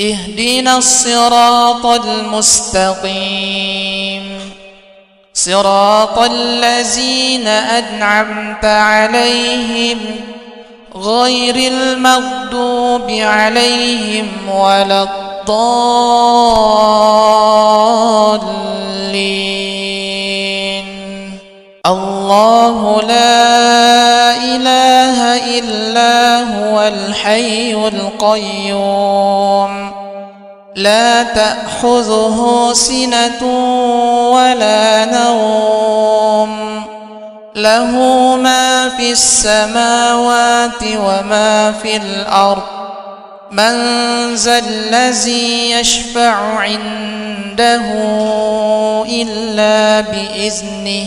اهدنا الصراط المستقيم صراط الذين أنعمت عليهم غير المغضوب عليهم ولا الضالين. الله لا إله إلا هو الحي القيوم لا تأخذه سنة ولا نوم له ما في السماوات وما في الأرض من ذا الذي يشفع عنده إلا بإذنه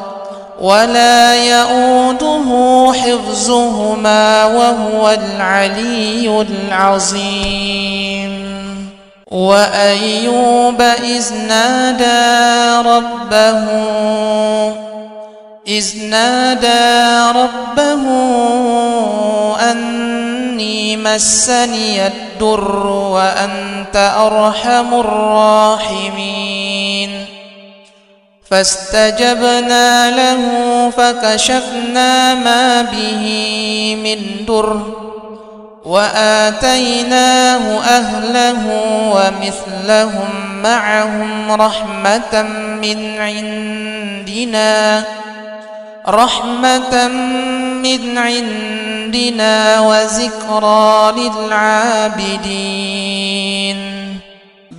ولا يؤوده حفظهما وهو العلي العظيم. وأيوب إذ نادى ربه أني مسني الضر وأنت أرحم الراحمين. فاستجبنا له فكشفنا ما به من ضر وآتيناه أهله ومثلهم معهم رحمة من عندنا وذكرى للعابدين.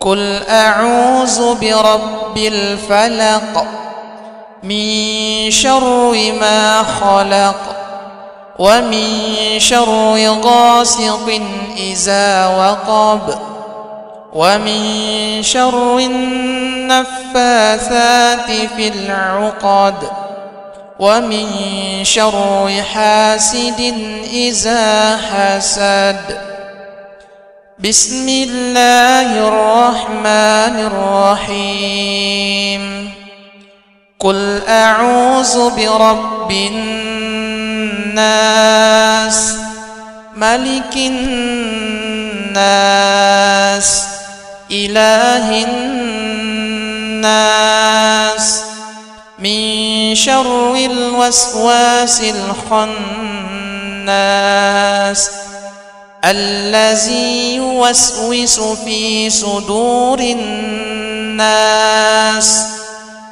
قل أعوذ برب الفلق من شر ما خلق ومن شر غاسق إذا وقب ومن شر النفاثات في العقد ومن شر حاسد إذا حسد. بسم الله الرحمن الرحيم. قل أعوذ برب الناس ملك الناس إله الناس من شر الوسواس الخناس الذي يوسوس في صدور الناس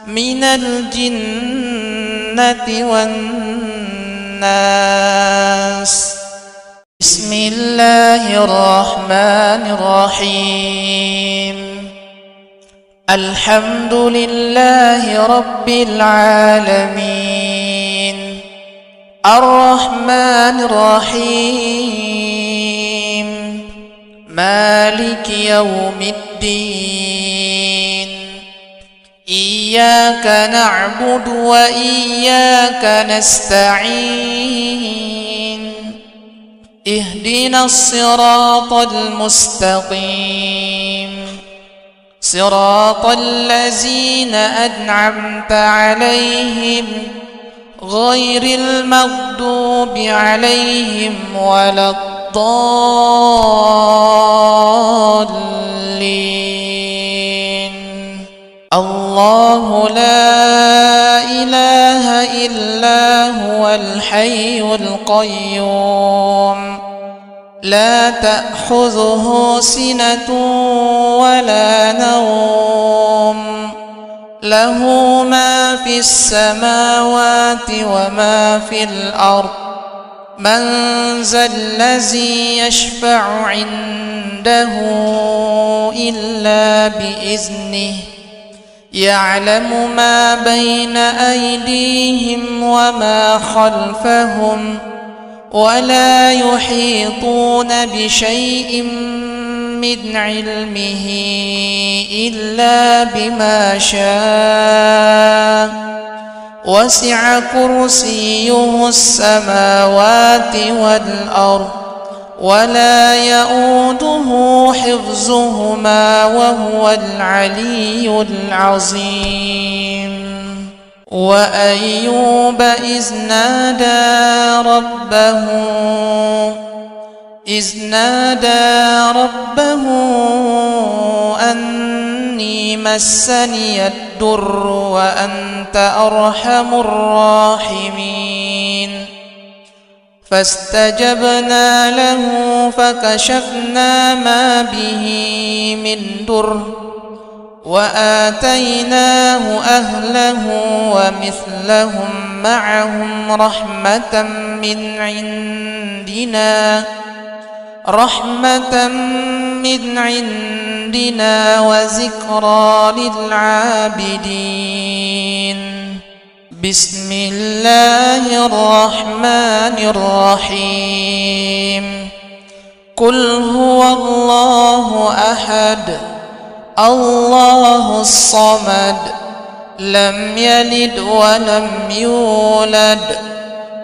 من الجنة والناس. بسم الله الرحمن الرحيم. الحمد لله رب العالمين الرحمن الرحيم مالك يوم الدين إياك نعبد وإياك نستعين اهدنا الصراط المستقيم صراط الذين أنعمت عليهم غير المغضوب عليهم ولا الضالين. الله لا إله إلا هو الحي القيوم لا تأخذه سنة ولا نوم له ما في السماوات وما في الأرض من ذا الذي يشفع عنده إلا بإذنه يعلم ما بين أيديهم وما خلفهم ولا يحيطون بشيء من علمه إلا بما شاء وسع كرسيه السماوات والأرض ولا يؤوده حفظهما وهو العلي العظيم. وأيوب إذ نادى ربه أني مسني الضر وأنت أرحم الراحمين. فاستجبنا له فكشفنا ما به من ضر وآتيناه أهله ومثلهم معهم رحمة من عندنا وذكرى للعابدين. بسم الله الرحمن الرحيم. قل هو الله أحد الله الصمد لم يلد ولم يولد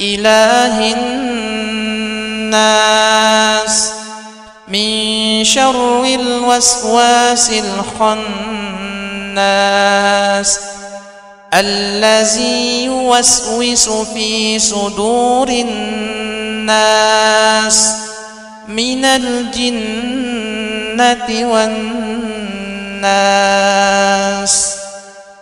إله الناس من شر الوسواس الخناس الذي يوسوس في صدور الناس من الجنة والناس.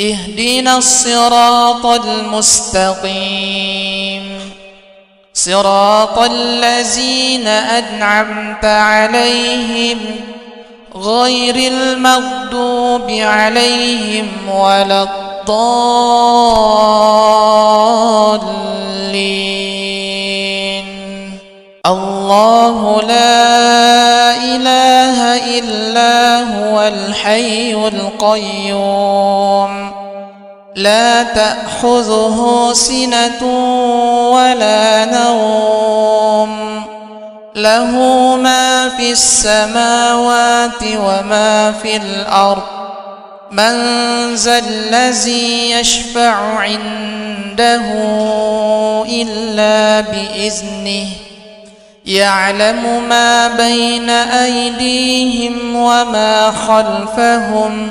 اهدنا الصراط المستقيم صراط الذين أنعمت عليهم غير المغضوب عليهم ولا الضالين. الله لا إله إلا هو الحي القيوم لا تأخذه سنة ولا نوم له ما في السماوات وما في الأرض من ذا الذي يشفع عنده إلا بإذنه يعلم ما بين أيديهم وما خلفهم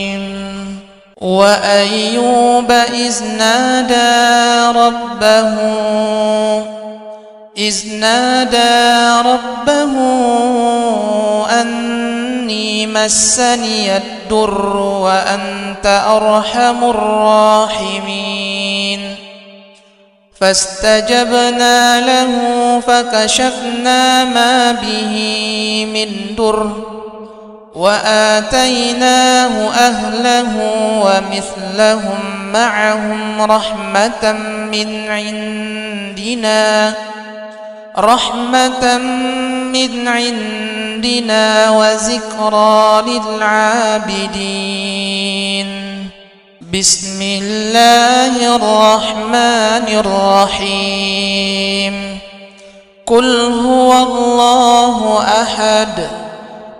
وأيوب إذ نادى ربه أني مسني الضر وأنت أرحم الراحمين. فاستجبنا له فكشفنا ما به من ضر وآتيناه أهله ومثلهم معهم رحمة من عندنا وذكرى للعابدين. بسم الله الرحمن الرحيم. قل هو الله أحد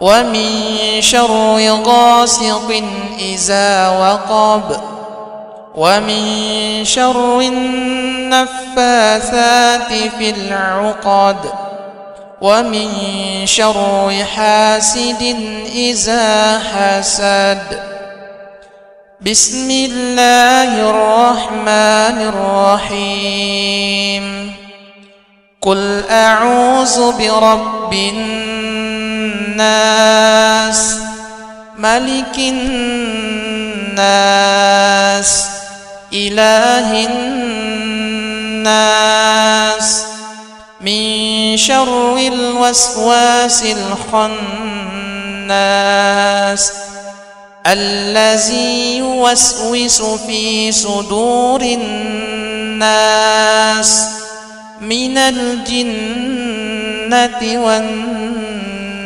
ومن شر غاسق إذا وقب ومن شر النفاثات في العقد ومن شر حاسد إذا حسد. بسم الله الرحمن الرحيم. قل أعوذ برب الناس ملك الناس إله الناس من شر الوسواس الخناس الذي يوسوس في صدور الناس من الجنة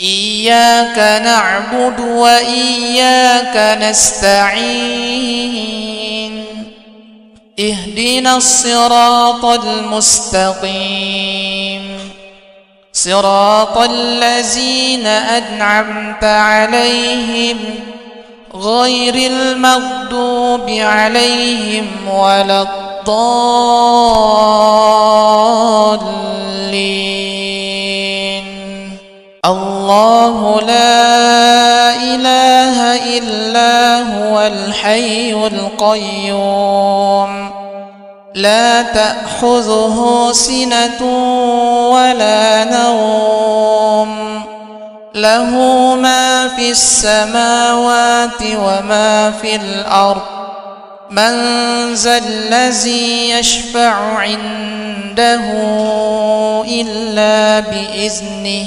إياك نعبد وإياك نستعين اهدنا الصراط المستقيم صراط الذين أنعمت عليهم غير المغضوب عليهم ولا الضالين. الله لا إله إلا هو الحي القيوم لا تأخذه سنة ولا نوم له ما في السماوات وما في الأرض من ذا الذي يشفع عنده إلا بإذنه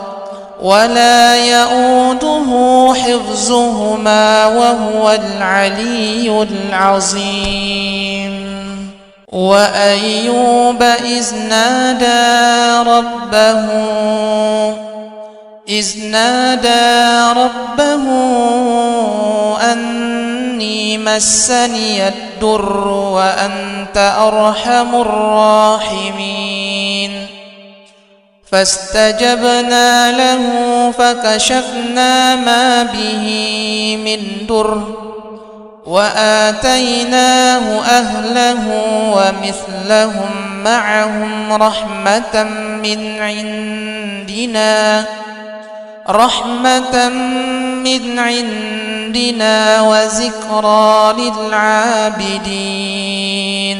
ولا يؤوده حفظهما وهو العلي العظيم. وأيوب إذ نادى ربه مسني الضر وأنت أرحم الراحمين فاستجبنا له فكشفنا ما به من ضر وآتيناه أهله ومثلهم معهم رحمة من عندنا وذكرى للعابدين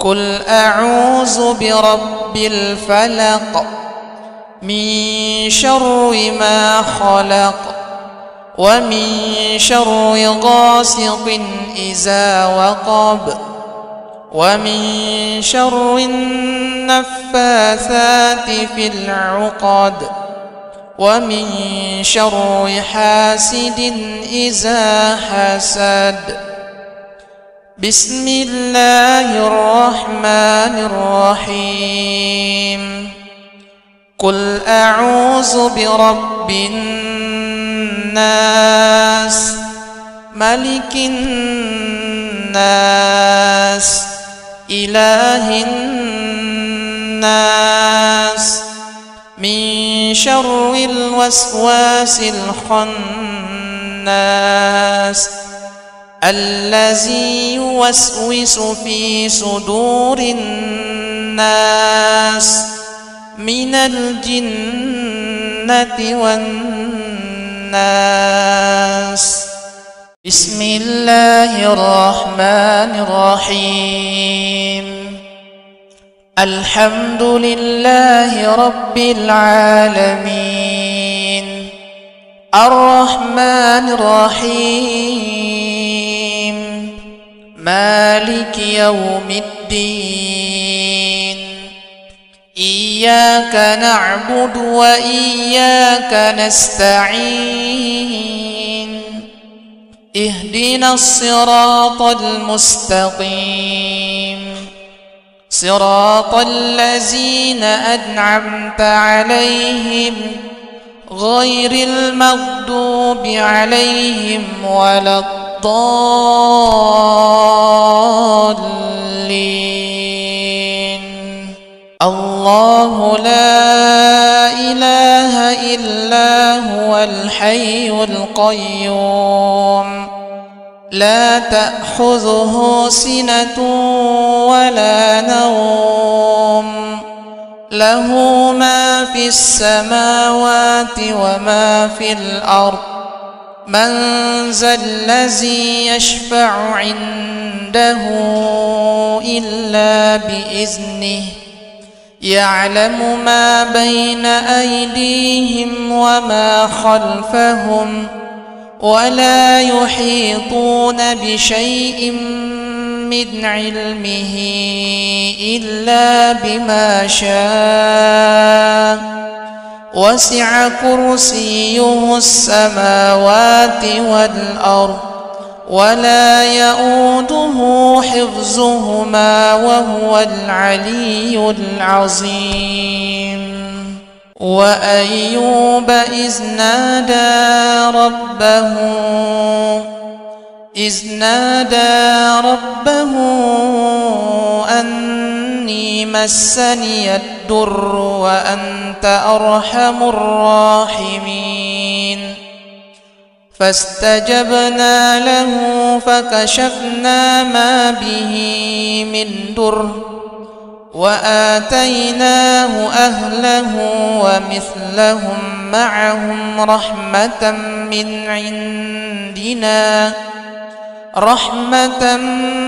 قل أعوذ برب الفلق من شر ما خلق ومن شر غاسق إذا وقب ومن شر النفاثات في العقد ومن شر حاسد إذا حسد بسم الله الرحمن الرحيم قل أعوذ برب الناس ملك الناس إله الناس من شر الوسواس الخناس الذي يوسوس في صدور الناس من الجنة والناس بسم الله الرحمن الرحيم الحمد لله رب العالمين الرحمن الرحيم مالك يوم الدين إياك نعبد وإياك نستعين اهدنا الصراط المستقيم صراط الذين أنعمت عليهم غير المغضوب عليهم ولا الضالين الله لا إله إلا هو الحي القيوم لا تأخذه سنة ولا نوم له ما في السماوات وما في الأرض من ذا الذي يشفع عنده إلا بإذنه يعلم ما بين أيديهم وما خلفهم ولا يحيطون بشيء من علمه إلا بما شاء وسع كرسيه السماوات والأرض ولا يؤوده حفظهما وهو العلي العظيم وأيوب إذ نادى ربه أني مسني الضر وأنت أرحم الراحمين فاستجبنا له فكشفنا ما به من ضر وآتيناه أهله ومثلهم معهم رحمة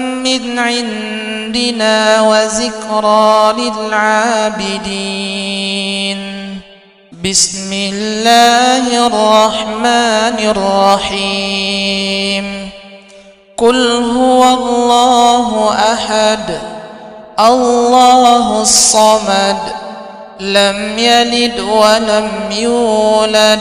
من عندنا وذكرى للعابدين بسم الله الرحمن الرحيم قل هو الله أحد الله الصمد لم يلد ولم يولد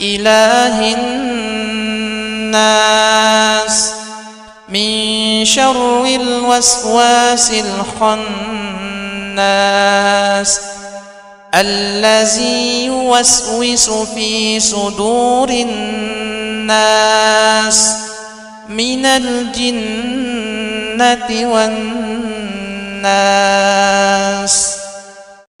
إله الناس من شر الوسواس الخناس الذي يوسوس في صدور الناس من الجنة والناس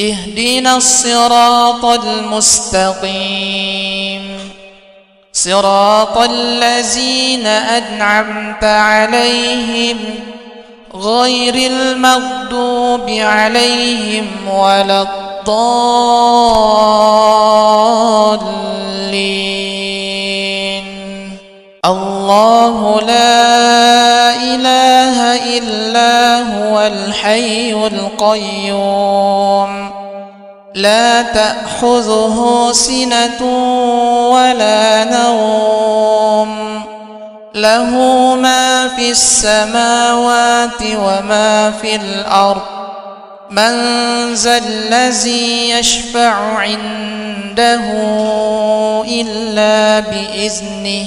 اهدنا الصراط المستقيم صراط الذين أنعمت عليهم غير المغضوب عليهم ولا الضالين الله لا إله إلا هو الحي القيوم لا تأخذه سنة ولا نوم له ما في السماوات وما في الأرض من ذا الذي يشفع عنده إلا بإذنه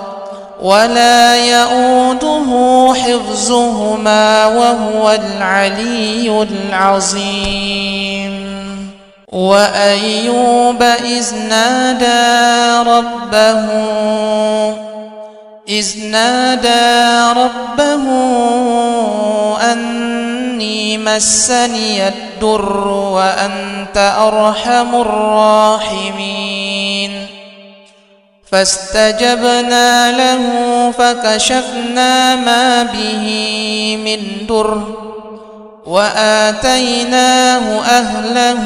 ولا يؤوده حفظهما وهو العلي العظيم وأيوب إذ نادى ربه أني مسني الضر وأنت أرحم الراحمين فاستجبنا له فكشفنا ما به من ضر وآتيناه أهله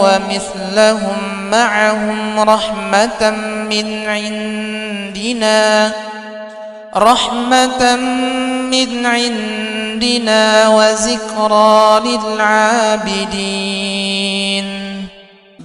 ومثلهم معهم رحمة من عندنا وذكرى للعابدين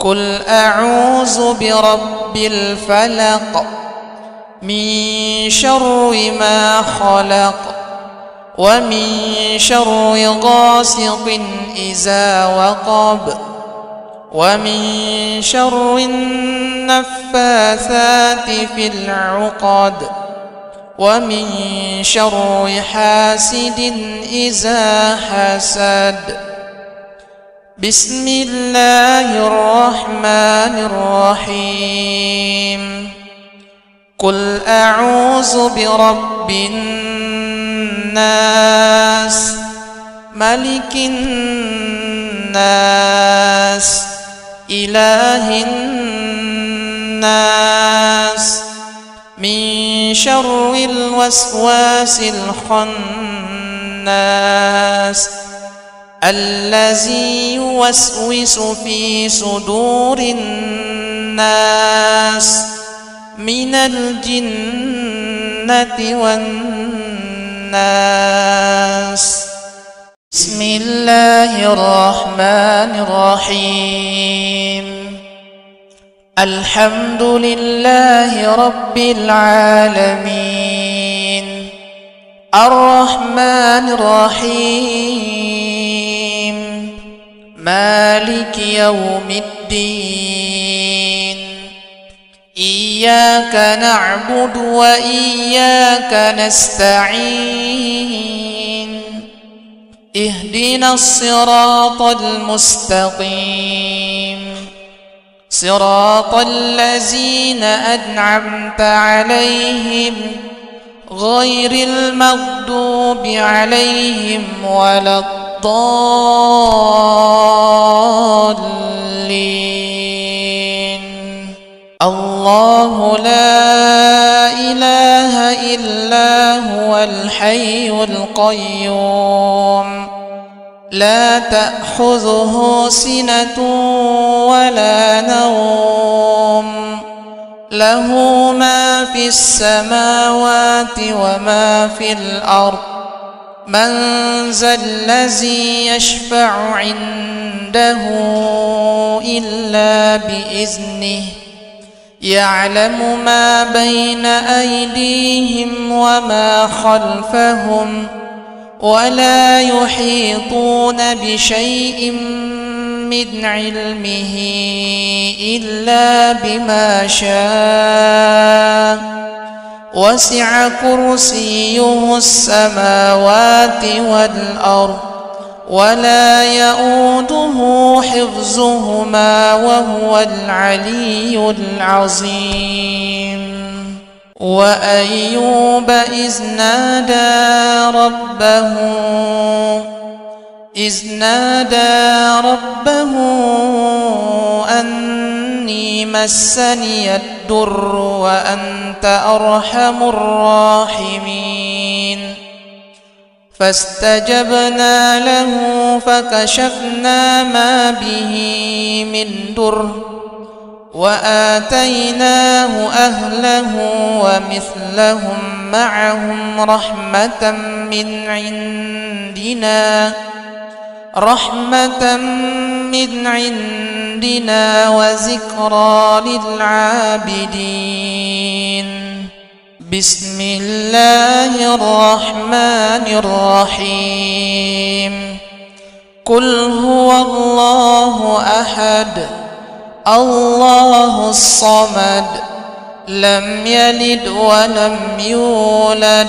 قل أعوذ برب الفلق من شر ما خلق ومن شر غاسق إذا وقب ومن شر النفاثات في العقد ومن شر حاسد إذا حسد. بسم الله الرحمن الرحيم. قل أعوذ برب الناس ملك الناس إله الناس من شر الوسواس الخناس الذي يوسوس في صدور الناس من الجنة والناس. بسم الله الرحمن الرحيم. الحمد لله رب العالمين الرحمن الرحيم مالك يوم الدين إياك نعبد وإياك نستعين اهدنا الصراط المستقيم صراط الذين أنعمت عليهم غير المغضوب عليهم ولا الضالين. الله لا إله إلا هو الحي القيوم لا تأخذه سنة ولا نوم له ما في السماوات وما في الأرض من ذا الذي يشفع عنده إلا بإذنه يعلم ما بين أيديهم وما خلفهم ولا يحيطون بشيء من علمه إلا بما شاء وسع كرسيه السماوات والأرض ولا يؤوده حفظهما وهو العلي العظيم. وأيوب إذ نادى ربه أني مسني الضر وأنت أرحم الراحمين. فاستجبنا له فكشفنا ما به من ضر وآتيناه أهله ومثلهم معهم رحمة من عندنا وذكرى للعابدين. بسم الله الرحمن الرحيم. قل هو الله أحد الله الصمد لم يلد ولم يولد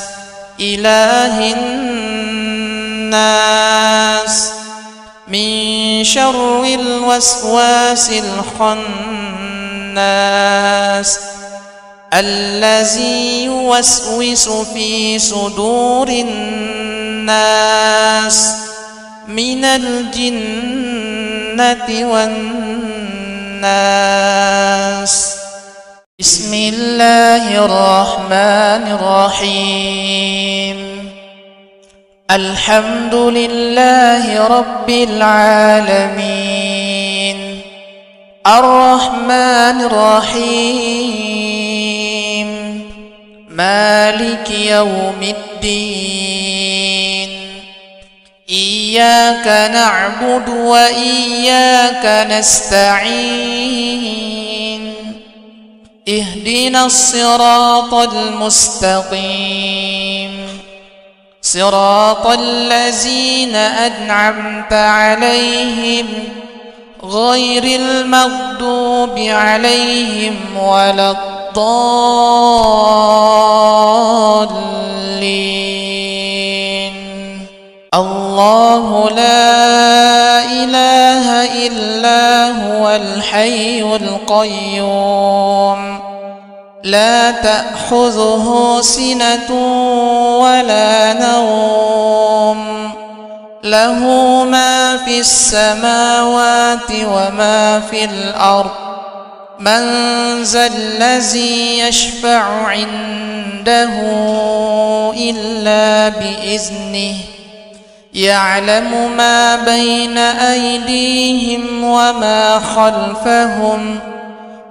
إله الناس من شر الوسواس الخناس الناس الذي يوسوس في صدور الناس من الجنة والناس. بسم الله الرحمن الرحيم. الحمد لله رب العالمين الرحمن الرحيم مالك يوم الدين. إياك نعبد وإياك نستعين اهدنا الصراط المستقيم صراط الذين أنعمت عليهم غير المغضوب عليهم ولا الضالين. الله لا إله إلا هو الحي القيوم لا تأخذه سنة ولا نوم له ما في السماوات وما في الأرض من ذا الذي يشفع عنده إلا بإذنه يعلم ما بين أيديهم وما خلفهم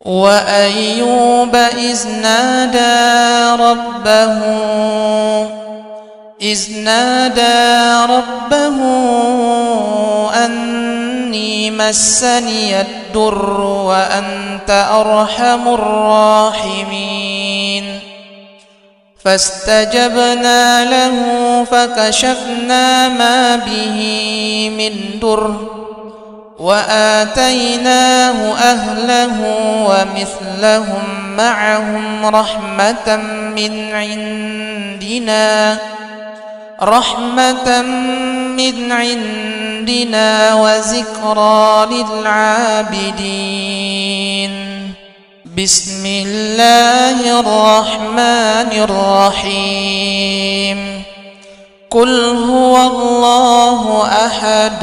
وأيوب إذ نادى ربه أني مسني الضر وأنت أرحم الراحمين. فاستجبنا له فكشفنا ما به من ضر وآتيناه أهله ومثلهم معهم رحمة من عندنا وذكرى للعابدين. بسم الله الرحمن الرحيم. قل هو الله أحد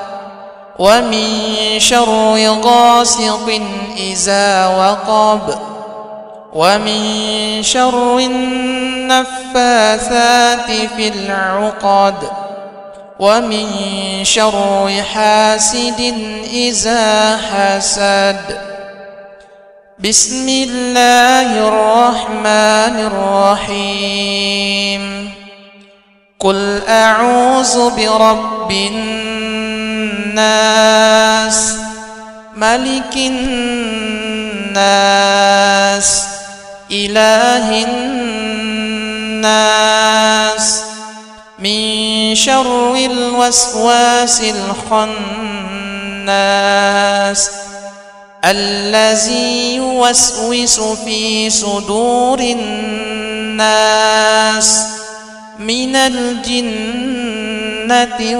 ومن شر غاسق إذا وقب ومن شر النفاثات في العقد ومن شر حاسد إذا حسد. بسم الله الرحمن الرحيم. قل أعوذ برب الناس ملك الناس إله الناس من شر الوسواس الخناس الذي يوسوس في صدور الناس من الجنة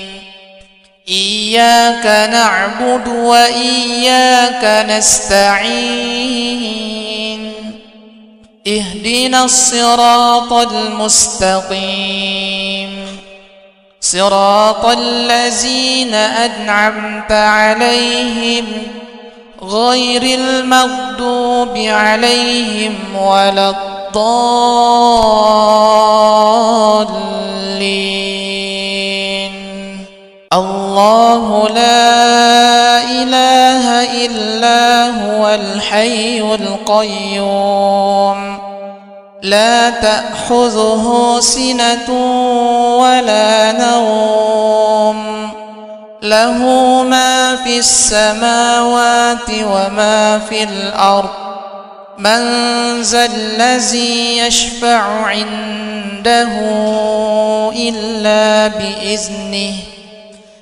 إياك نعبد وإياك نستعين اهدنا الصراط المستقيم صراط الذين أنعمت عليهم غير المغضوب عليهم ولا الضالين الله لا إله إلا هو الحي القيوم لا تأخذه سنة ولا نوم له ما في السماوات وما في الأرض من ذا الذي يشفع عنده إلا بإذنه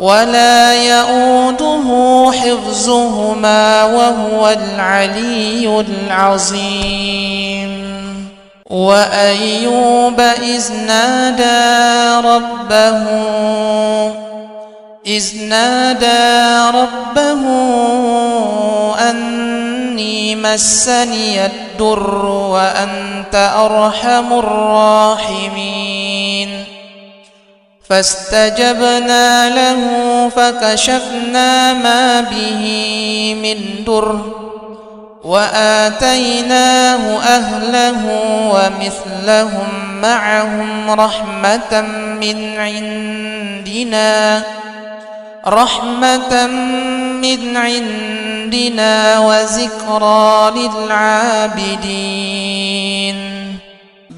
ولا يؤوده حفظهما وهو العلي العظيم وأيوب إذ نادى ربه أني مسني الضر وأنت أرحم الراحمين فاستجبنا له فكشفنا ما به من ضر وآتيناه أهله ومثلهم معهم رحمة من عندنا وذكرى للعابدين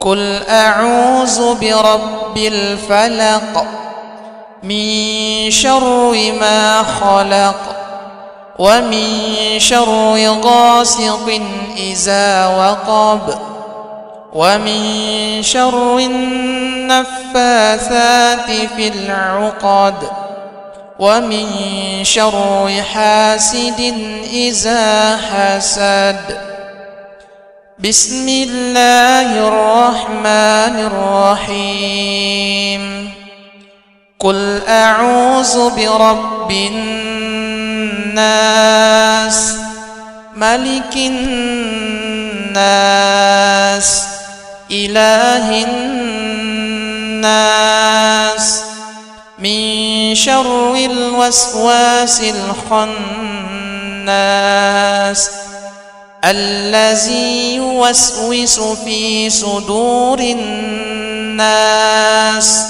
قل أعوذ برب الفلق من شر ما خلق ومن شر غاسق إذا وقب ومن شر النفاثات في العقد ومن شر حاسد إذا حسد بسم الله الرحمن الرحيم قل أعوذ برب الناس ملك الناس إله الناس من شر الوسواس الخناس الذي يوسوس في صدور الناس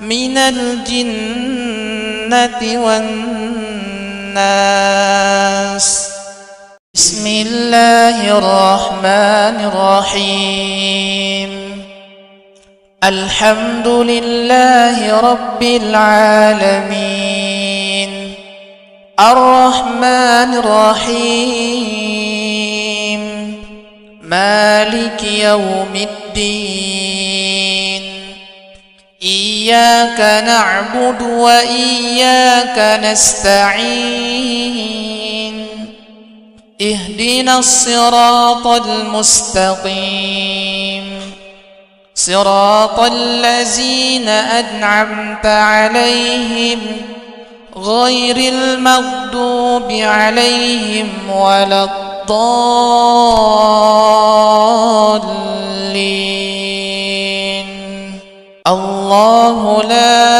من الجنة والناس بسم الله الرحمن الرحيم الحمد لله رب العالمين الرحمن الرحيم مالك يوم الدين إياك نعبد وإياك نستعين اهدنا الصراط المستقيم صراط الذين أنعمت عليهم غير المغضوب عليهم ولا الضالين الله لا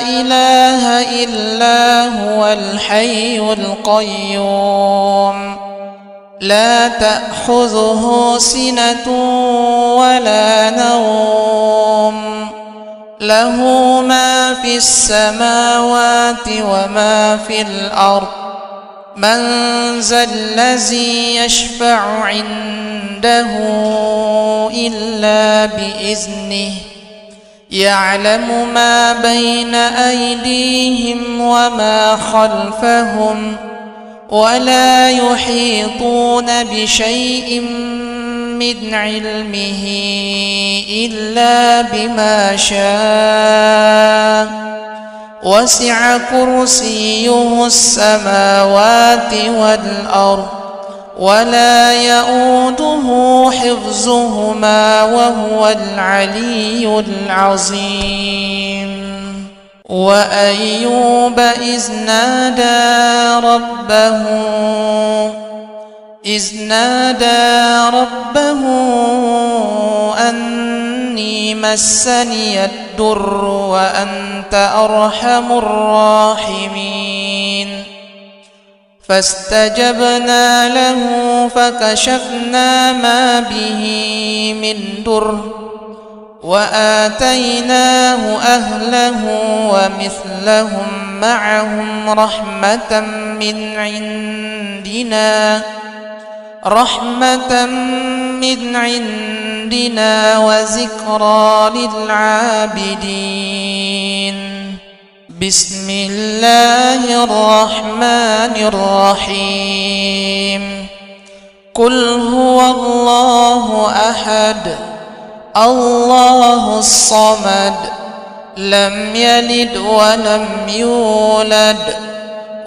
إله إلا هو الحي القيوم لا تأخذه سنة ولا نوم له ما في السماوات وما في الأرض من ذا الذي يشفع عنده إلا بإذنه يعلم ما بين أيديهم وما خلفهم ولا يحيطون بشيء من علمه إلا بما شاء وسع كرسيه السماوات والأرض ولا يؤوده حفظهما وهو العلي العظيم. وأيوب إذ نادى ربه أني مسني الضر وأنت أرحم الراحمين. فاستجبنا له فكشفنا ما به من ضر وآتيناه أهله ومثلهم معهم رحمة من عندنا وذكرى للعابدين. بسم الله الرحمن الرحيم. قل هو الله أحد الله الصمد لم يلد ولم يولد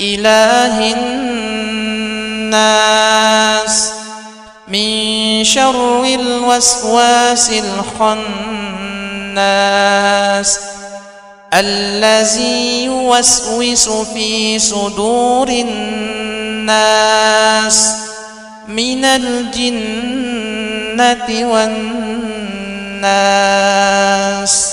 إله الناس من شر الوسواس الخناس الذي يوسوس في صدور الناس من الجنة والناس.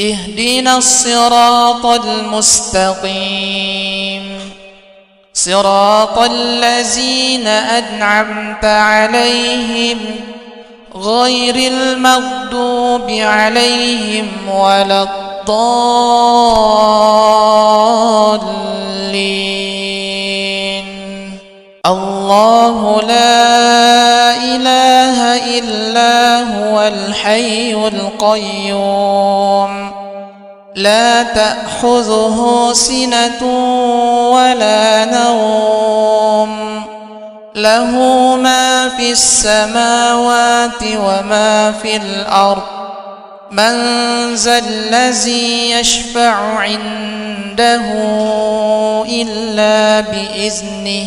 اهدنا الصراط المستقيم صراط الذين أنعمت عليهم غير المغضوب عليهم ولا الضالين. الله لا إله إلا هو الحي القيوم لا تأخذه سنة ولا نوم له ما في السماوات وما في الأرض من ذا الذي يشفع عنده إلا بإذنه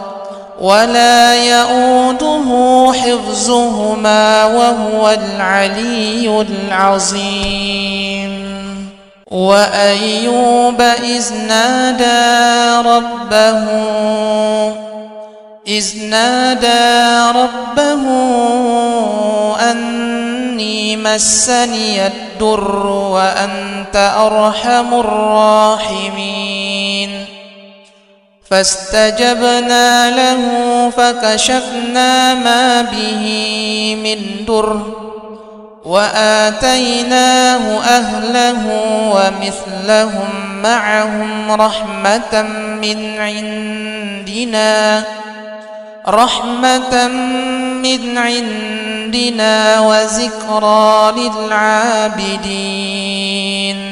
ولا يؤوده حفظهما وهو العلي العظيم. وأيوب إذ نادى ربه أني مسني الضر وأنت أرحم الراحمين. فاستجبنا له فكشفنا ما به من ضر وآتيناه أهله ومثلهم معهم رحمة من عندنا وذكرى للعابدين.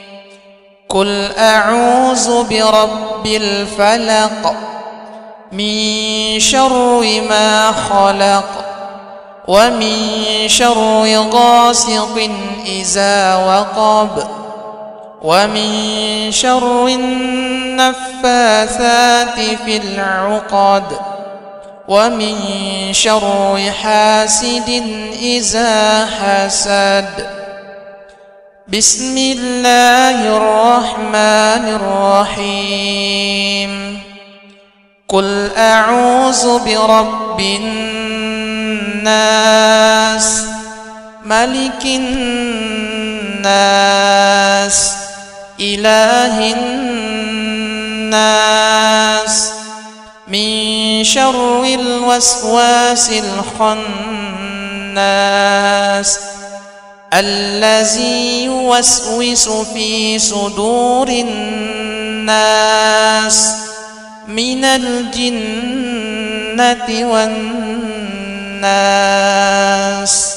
قل أعوذ برب الفلق من شر ما خلق ومن شر غاسق إذا وقب ومن شر النفاثات في العقد ومن شر حاسد إذا حسد. بسم الله الرحمن الرحيم. قل أعوذ برب الناس ملك الناس إله الناس من شر الوسواس الخناس الذي يوسوس في صدور الناس من الجنة والناس.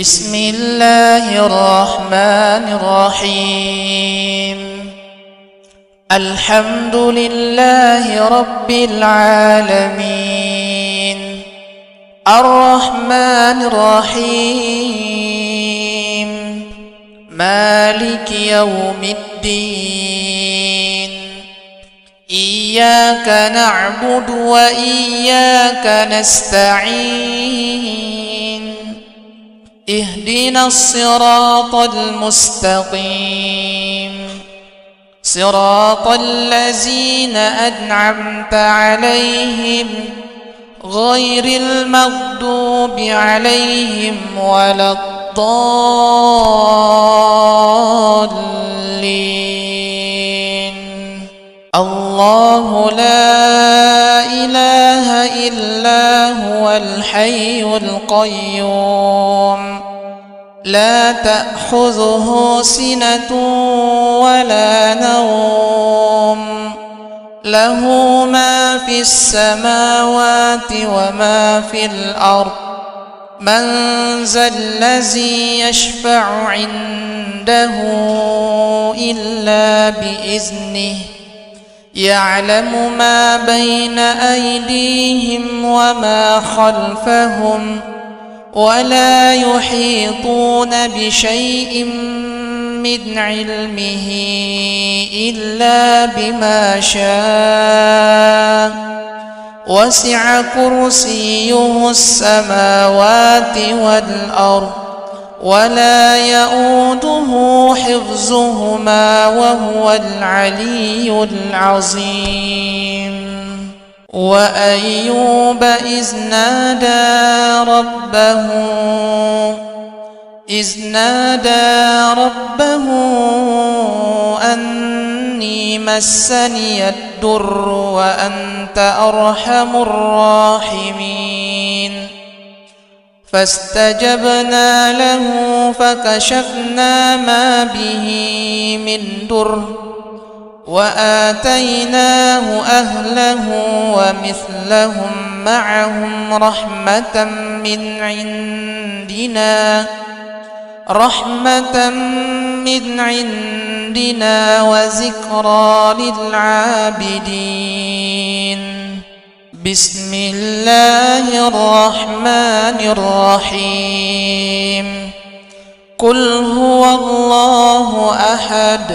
بسم الله الرحمن الرحيم. الحمد لله رب العالمين الرحمن الرحيم مالك يوم الدين. إياك نعبد وإياك نستعين اهدنا الصراط المستقيم صراط الذين أنعمت عليهم غير المغضوب عليهم ولا الضالين. الله لا إله إلا هو الحي القيوم لا تأخذه سنة ولا نوم له ما في السماوات وما في الأرض من ذا الذي يشفع عنده إلا بإذنه يعلم ما بين أيديهم وما خلفهم ولا يحيطون بشيء من علمه إلا بما شاء وسع كرسيه السماوات والأرض ولا يؤوده حفظهما وهو العلي العظيم. وأيوب إذ نادى ربه أني مسني الضر وأنت أرحم الراحمين. فاستجبنا له فكشفنا ما به من ضر وآتيناه أهله ومثلهم معهم رحمة من عندنا وذكرى للعابدين. بسم الله الرحمن الرحيم. قل هو الله أحد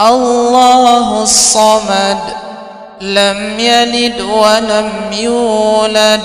الله الصمد لم يلد ولم يولد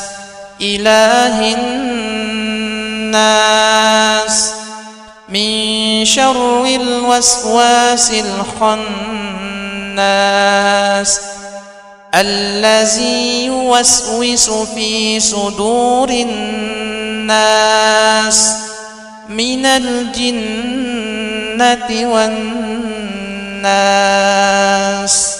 إله الناس من شر الوسواس الخناس الذي يوسوس في صدور الناس من الجنة والناس.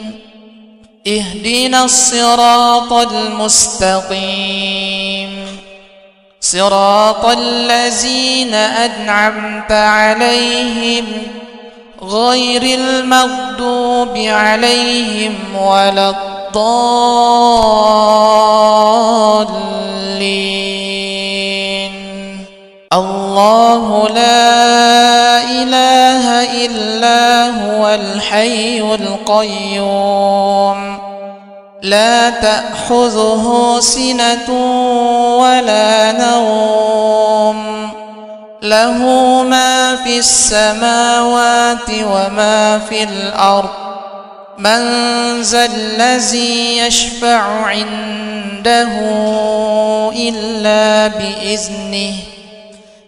اهدنا الصراط المستقيم صراط الذين أنعمت عليهم غير المغضوب عليهم ولا الضالين. الله لا إله إلا هو الحي القيوم لا تأخذه سنة ولا نوم له ما في السماوات وما في الأرض من ذا الذي يشفع عنده إلا بإذنه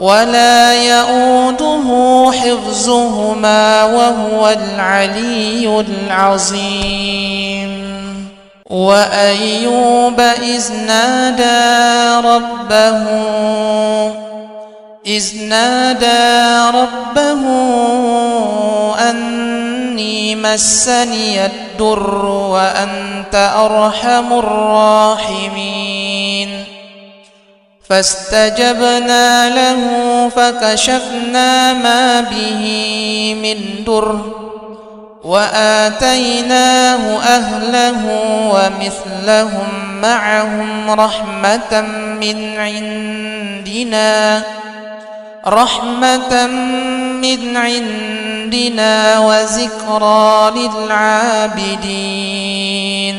ولا يؤوده حفظهما وهو العلي العظيم. وأيوب إذ نادى ربه أني مسني الضر وأنت أرحم الراحمين. فاستجبنا له فكشفنا ما به من ضر وآتيناه أهله ومثلهم معهم رحمة من عندنا وذكرى للعابدين.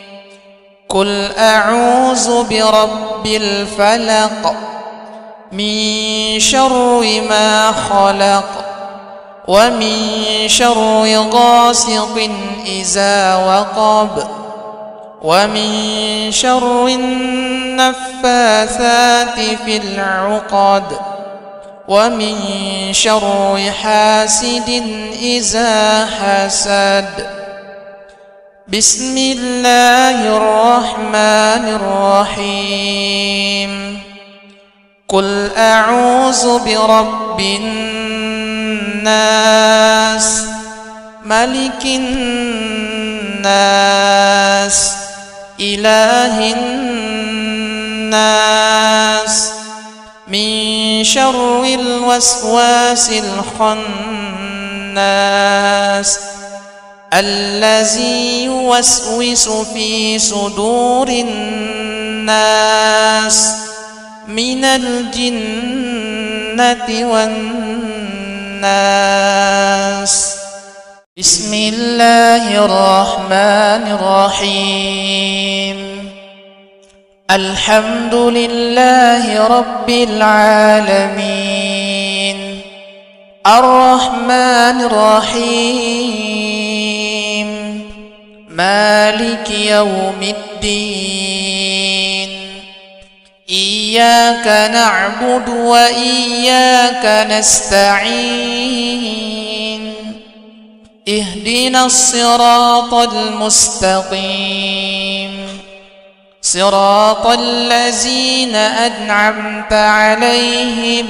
قل أعوذ برب الفلق من شر ما خلق ومن شر غاسق إذا وقب ومن شر النفاثات في العقد ومن شر حاسد إذا حسد. بسم الله الرحمن الرحيم. قل أعوذ برب الناس ملك الناس إله الناس من شر الوسواس الخناس الذي يوسوس في صدور الناس من الجنة والناس. بسم الله الرحمن الرحيم. الحمد لله رب العالمين. الرحمن الرحيم. مالك يوم الدين. إياك نعبد وإياك نستعين. اهدنا الصراط المستقيم صراط الذين أنعمت عليهم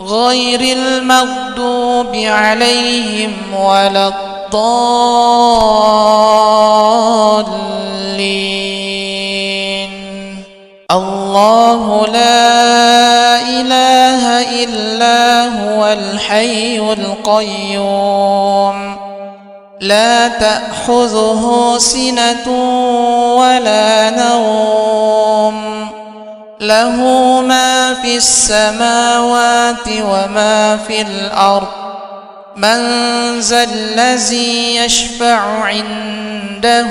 غير المغضوب عليهم ولا الضالين. الله لا إله إلا هو الحي القيوم لا تأخذه سنة ولا نوم له ما في السماوات وما في الأرض من ذا الذي يشفع عنده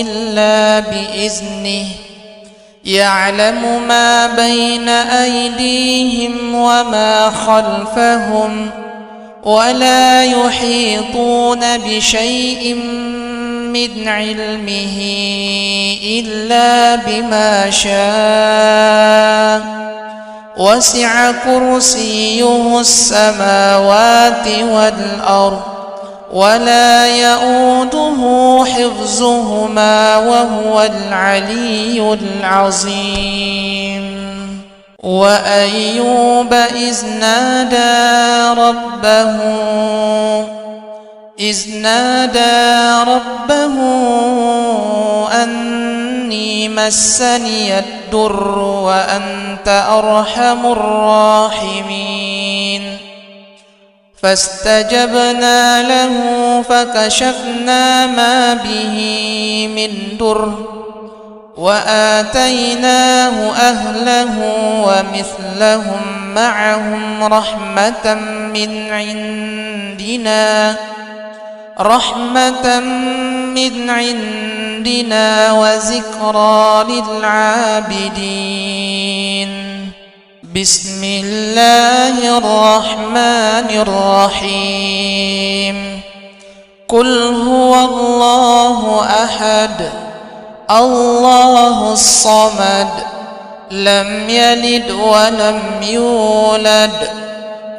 إلا بإذنه يعلم ما بين أيديهم وما خلفهم ولا يحيطون بشيء من علمه إلا بما شاء وسع كرسيه السماوات والأرض ولا يؤوده حفظهما وهو العلي العظيم. وأيوب إذ نادى ربه أني مسني الضر وأنت أرحم الراحمين. فاستجبنا له فكشفنا ما به من ضر وآتيناه أهله ومثلهم معهم رحمة من عندنا وذكرى للعابدين. بسم الله الرحمن الرحيم. قل هو الله أحد الله الصمد لم يلد ولم يولد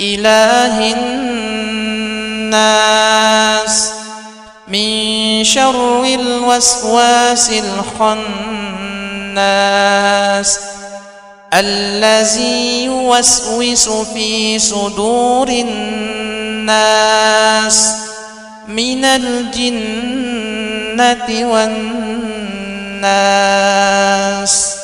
إله الناس من شر الوسواس الخناس الذي يوسوس في صدور الناس من الجنة والناس.